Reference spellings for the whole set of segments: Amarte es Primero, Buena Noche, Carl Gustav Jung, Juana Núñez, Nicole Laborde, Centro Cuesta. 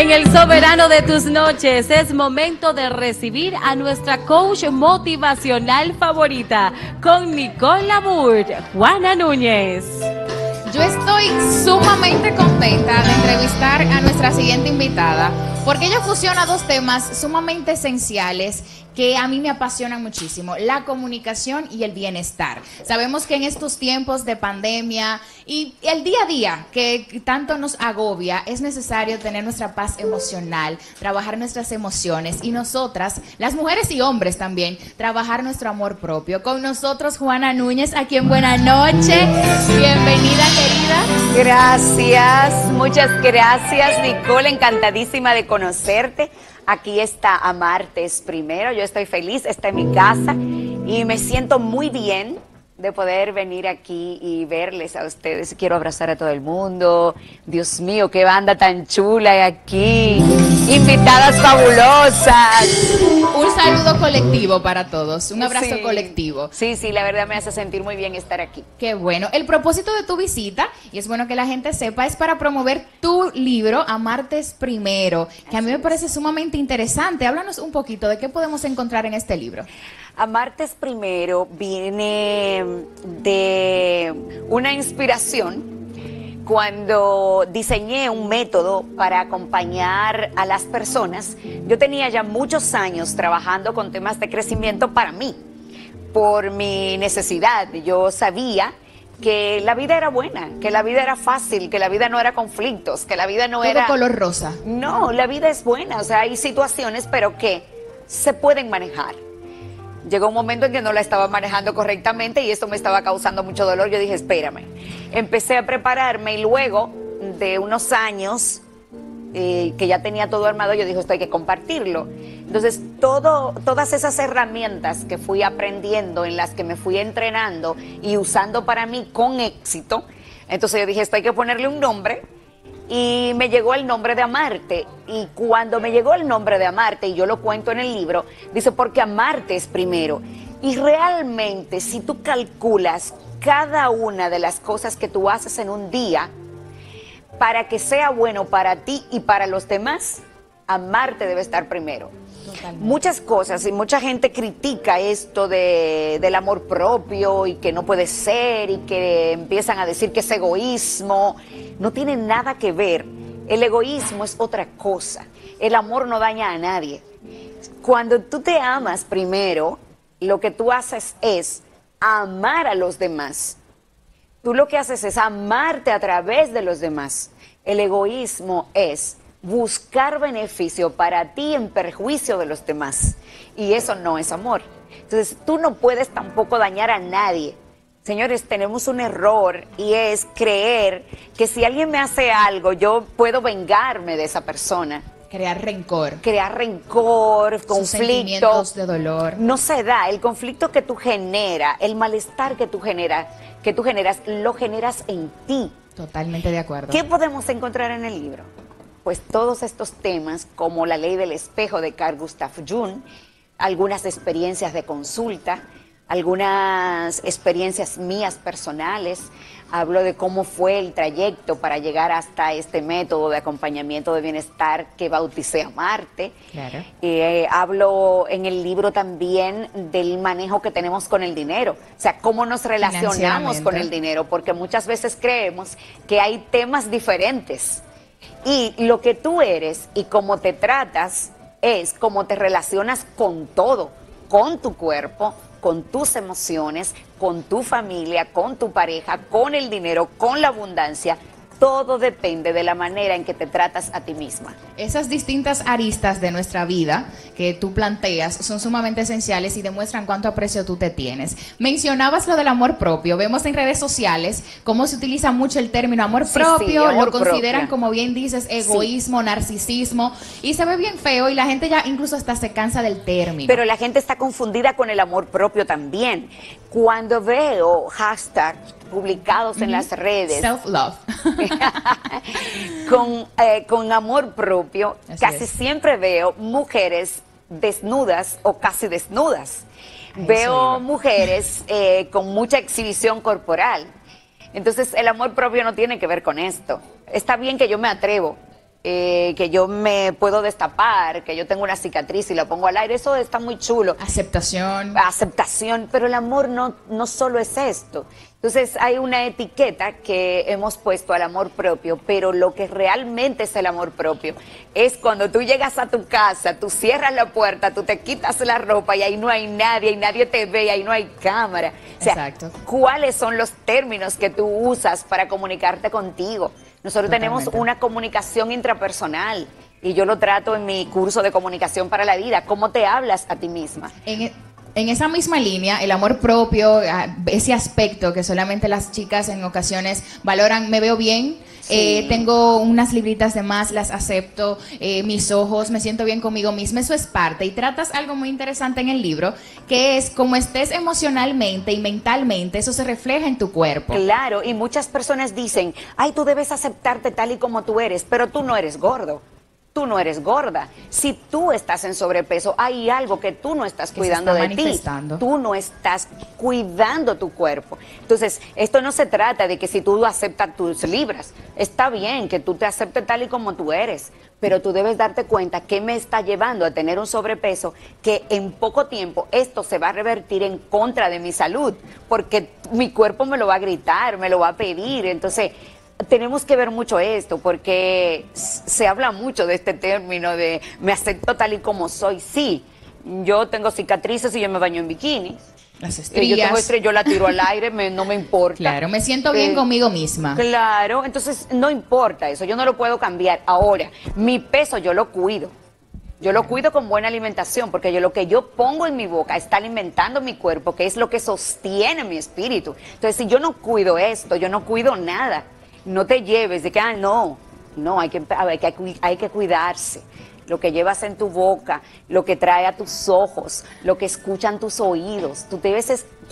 En el soberano de tus noches es momento de recibir a nuestra coach motivacional favorita con Nicole Laborde, Juana Núñez. Yo estoy sumamente contenta de entrevistar a nuestra siguiente invitada porque ella fusiona dos temas sumamente esenciales que a mí me apasionan muchísimo, la comunicación y el bienestar. Sabemos que en estos tiempos de pandemia y el día a día que tanto nos agobia, es necesario tener nuestra paz emocional, trabajar nuestras emociones y nosotras, las mujeres y hombres también, trabajar nuestro amor propio. Con nosotros Juana Núñez, aquí en Buena Noche. Bienvenida, querida. Gracias, muchas gracias, Nicole, encantadísima de conocerte. Aquí está Amarte es Primero, yo estoy feliz, está en mi casa y me siento muy bien de poder venir aquí y verles a ustedes. Quiero abrazar a todo el mundo. Dios mío, qué banda tan chula aquí. Invitadas fabulosas. Un saludo colectivo para todos, un abrazo colectivo. Sí, sí, la verdad me hace sentir muy bien estar aquí. Qué bueno. El propósito de tu visita, y es bueno que la gente sepa, es para promover tu libro, Amarte es Primero, que a mí me parece sumamente interesante. Háblanos un poquito de qué podemos encontrar en este libro. Amarte es Primero viene de una inspiración cuando diseñé un método para acompañar a las personas. Yo tenía ya muchos años trabajando con temas de crecimiento para mí, por mi necesidad. Yo sabía que la vida era buena, que la vida era fácil, que la vida no era conflictos, que la vida no era... Todo color rosa. No, la vida es buena, o sea, hay situaciones pero que se pueden manejar. Llegó un momento en que no la estaba manejando correctamente y esto me estaba causando mucho dolor. Yo dije, espérame. Empecé a prepararme y luego de unos años que ya tenía todo armado, yo dije, esto hay que compartirlo. Entonces, todas esas herramientas que fui aprendiendo, en las que me fui entrenando y usando para mí con éxito, entonces yo dije, esto hay que ponerle un nombre. Y me llegó el nombre de Amarte, y cuando me llegó el nombre de Amarte, y yo lo cuento en el libro, dice, porque amarte es primero. Y realmente, si tú calculas cada una de las cosas que tú haces en un día, para que sea bueno para ti y para los demás, amarte debe estar primero. Totalmente. Muchas cosas, y mucha gente critica esto del amor propio y que no puede ser y que empiezan a decir que es egoísmo. No tiene nada que ver. El egoísmo es otra cosa. El amor no daña a nadie. Cuando tú te amas primero, lo que tú haces es amar a los demás. Tú lo que haces es amarte a través de los demás. El egoísmo es buscar beneficio para ti en perjuicio de los demás. Y eso no es amor. Entonces, tú no puedes tampoco dañar a nadie. Señores, tenemos un error y es creer que si alguien me hace algo, yo puedo vengarme de esa persona. Crear rencor. Crear rencor, conflicto. Sus sentimientos de dolor. No se da. El conflicto que tú generas, el malestar que tú generas, lo generas en ti. Totalmente de acuerdo. ¿Qué podemos encontrar en el libro? Pues todos estos temas, como la ley del espejo de Carl Gustav Jung, algunas experiencias de consulta, algunas experiencias mías personales. Hablo de cómo fue el trayecto para llegar hasta este método de acompañamiento de bienestar que bauticé Amarte. Claro. Hablo en el libro también del manejo que tenemos con el dinero, o sea, cómo nos relacionamos con el dinero, porque muchas veces creemos que hay temas diferentes. Y lo que tú eres y cómo te tratas es cómo te relacionas con todo, con tu cuerpo, con tus emociones, con tu familia, con tu pareja, con el dinero, con la abundancia. Todo depende de la manera en que te tratas a ti misma. Esas distintas aristas de nuestra vida que tú planteas son sumamente esenciales y demuestran cuánto aprecio tú te tienes. Mencionabas lo del amor propio. Vemos en redes sociales cómo se utiliza mucho el término amor propio. Amor lo consideran, como bien dices, egoísmo, narcisismo. Y se ve bien feo y la gente ya incluso hasta se cansa del término. Pero la gente está confundida con el amor propio también. Cuando veo hashtags publicados en las redes, self-love, con amor propio, siempre veo mujeres desnudas o casi desnudas. Veo mujeres con mucha exhibición corporal. Entonces, el amor propio no tiene que ver con esto. Está bien que yo me atrevo que yo me puedo destapar, que yo tengo una cicatriz y la pongo al aire, eso está muy chulo. Aceptación. Aceptación, pero el amor no solo es esto. Entonces hay una etiqueta que hemos puesto al amor propio, pero lo que realmente es el amor propio es cuando tú llegas a tu casa, tú cierras la puerta, tú te quitas la ropa y ahí no hay nadie, y nadie te ve, y ahí no hay cámara. O sea, exacto. ¿Cuáles son los términos que tú usas para comunicarte contigo? Nosotros totalmente. Tenemos una comunicación intrapersonal y yo lo trato en mi curso de comunicación para la vida. ¿Cómo te hablas a ti misma? En esa misma línea, el amor propio, ese aspecto que solamente las chicas en ocasiones valoran, me veo bien, sí. Tengo unas libritas de más, las acepto, mis ojos, me siento bien conmigo misma, eso es parte. Y tratas algo muy interesante en el libro, que es cómo estés emocionalmente y mentalmente, eso se refleja en tu cuerpo. Claro, y muchas personas dicen, ay, tú debes aceptarte tal y como tú eres, pero tú no eres gordo. Tú no eres gorda. Si tú estás en sobrepeso, hay algo que tú no estás cuidando de ti. Tú no estás cuidando tu cuerpo. Entonces, esto no se trata de que si tú aceptas tus libras, está bien que tú te aceptes tal y como tú eres, pero tú debes darte cuenta que me está llevando a tener un sobrepeso, que en poco tiempo esto se va a revertir en contra de mi salud, porque mi cuerpo me lo va a gritar, me lo va a pedir. Entonces, tenemos que ver mucho esto, porque se habla mucho de este término de me acepto tal y como soy. Sí, yo tengo cicatrices y yo me baño en bikini. Las estrellas. Yo tengo estrellas, yo la tiro al aire, no me importa. Claro, me siento bien conmigo misma. Claro, entonces no importa eso, yo no lo puedo cambiar. Ahora, mi peso yo lo cuido. Yo lo cuido con buena alimentación, porque lo que yo pongo en mi boca está alimentando mi cuerpo, que es lo que sostiene mi espíritu. Entonces, si yo no cuido esto, yo no cuido nada. No te lleves de que, ah, no, hay que cuidarse. Lo que llevas en tu boca, lo que trae a tus ojos, lo que escuchan tus oídos. Tú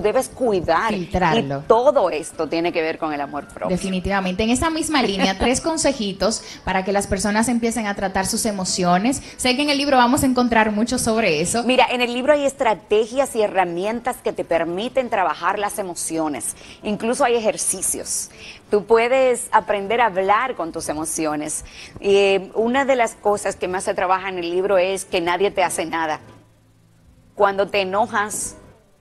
debes cuidar. Filtrarlo. Y todo esto tiene que ver con el amor propio. Definitivamente. En esa misma línea, 3 consejitos para que las personas empiecen a tratar sus emociones. Sé que en el libro vamos a encontrar mucho sobre eso. Mira, en el libro hay estrategias y herramientas que te permiten trabajar las emociones. Incluso hay ejercicios. Tú puedes aprender a hablar con tus emociones. Una de las cosas que más se trabaja en el libro es que nadie te hace nada. Cuando te enojas,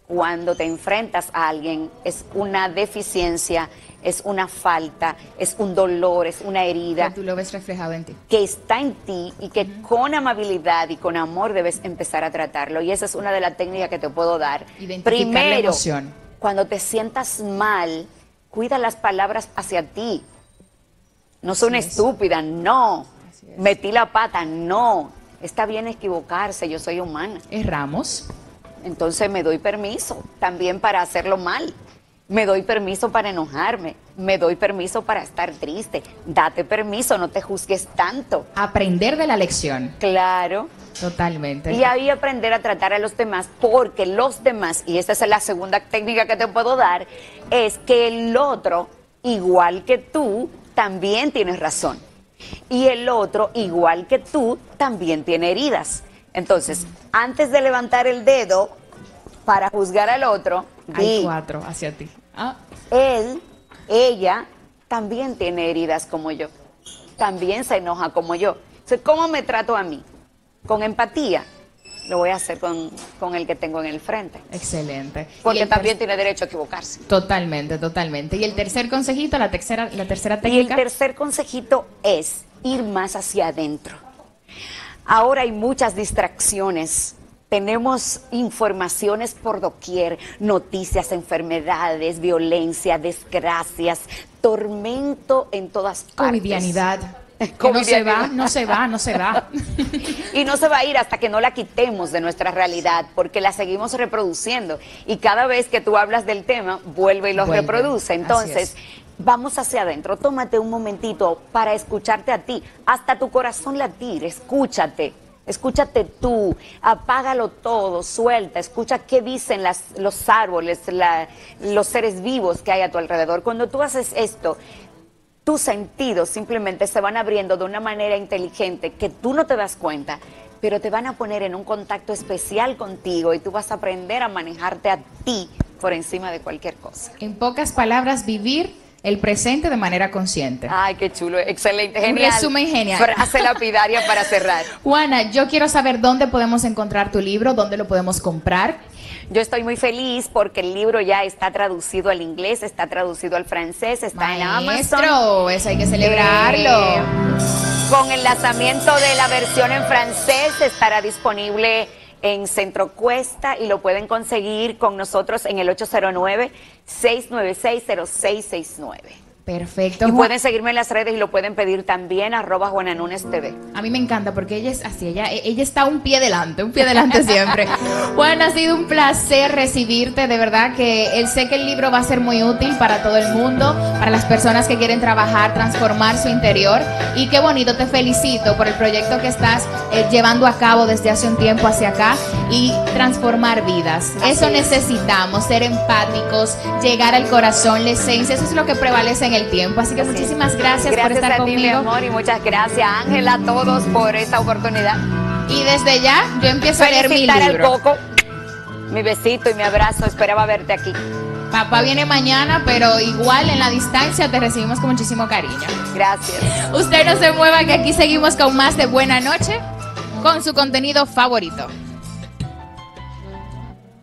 cuando te enfrentas a alguien, es una deficiencia, es una falta, es un dolor, es una herida. Que tú lo ves reflejado en ti. Que está en ti y que con amabilidad y con amor debes empezar a tratarlo. Y esa es una de las técnicas que te puedo dar. Identificar la emoción. Primero, cuando te sientas mal, cuida las palabras hacia ti. No son estúpidas, no. Metí la pata, no. Está bien equivocarse, yo soy humana. Erramos. Entonces me doy permiso también para hacerlo mal. Me doy permiso para enojarme. Me doy permiso para estar triste. Date permiso, no te juzgues tanto. Aprender de la lección. Claro. Totalmente. Y ahí aprender a tratar a los demás, porque los demás, y esta es la segunda técnica que te puedo dar, es que el otro, igual que tú, también tienes razón. Y el otro, igual que tú, también tiene heridas. Entonces, antes de levantar el dedo para juzgar al otro, hay 4 hacia ti. Ah. Él, ella, también tiene heridas como yo. También se enoja como yo. Entonces, ¿cómo me trato a mí? Con empatía. Lo voy a hacer con el que tengo en el frente. Excelente. Porque también tiene derecho a equivocarse. Totalmente, totalmente. Y el tercer consejito, la tercera técnica. Y el tercer consejito es ir más hacia adentro. Ahora hay muchas distracciones, tenemos informaciones por doquier, noticias, enfermedades, violencia, desgracias, tormento en todas partes. Covidianidad. No se va, no se va, no se va. Y no se va a ir hasta que no la quitemos de nuestra realidad, porque la seguimos reproduciendo. Y cada vez que tú hablas del tema, vuelve y los reproduce. Entonces, vamos hacia adentro, tómate un momentito para escucharte a ti, hasta tu corazón latir, escúchate, escúchate tú, apágalo todo, suelta, escucha qué dicen los árboles, los seres vivos que hay a tu alrededor. Cuando tú haces esto, tus sentidos simplemente se van abriendo de una manera inteligente que tú no te das cuenta, pero te van a poner en un contacto especial contigo y tú vas a aprender a manejarte a ti por encima de cualquier cosa. En pocas palabras, vivir el presente de manera consciente. Ay, qué chulo, excelente, genial. Un resumen genial. Frase lapidaria para cerrar. Juana, yo quiero saber dónde podemos encontrar tu libro, dónde lo podemos comprar. Yo estoy muy feliz porque el libro ya está traducido al inglés, está traducido al francés, está Maestro, en Amazon. Eso hay que celebrarlo. Con el lanzamiento de la versión en francés estará disponible en Centro Cuesta y lo pueden conseguir con nosotros en el 809-696-0669. Perfecto. Y pueden seguirme en las redes y lo pueden pedir también, @JuanaNúñezTV. A mí me encanta porque ella es así, ella está un pie delante siempre. Juana, ha sido un placer recibirte, de verdad que sé que el libro va a ser muy útil para todo el mundo, para las personas que quieren trabajar, transformar su interior. Y qué bonito, te felicito por el proyecto que estás llevando a cabo desde hace un tiempo hacia acá y transformar vidas. Eso necesitamos, ser empáticos, llegar al corazón, la esencia, eso es lo que prevalece en el tiempo, así que muchísimas gracias, por estar conmigo. Gracias a ti, mi amor, y muchas gracias, Ángela, a todos por esta oportunidad. Y desde ya, yo empiezo a leer mi libro. Felicitar al Coco, mi besito y mi abrazo, esperaba verte aquí. Papá viene mañana, pero igual en la distancia te recibimos con muchísimo cariño. Gracias. Usted no se mueva, que aquí seguimos con más de Buena Noche, con su contenido favorito.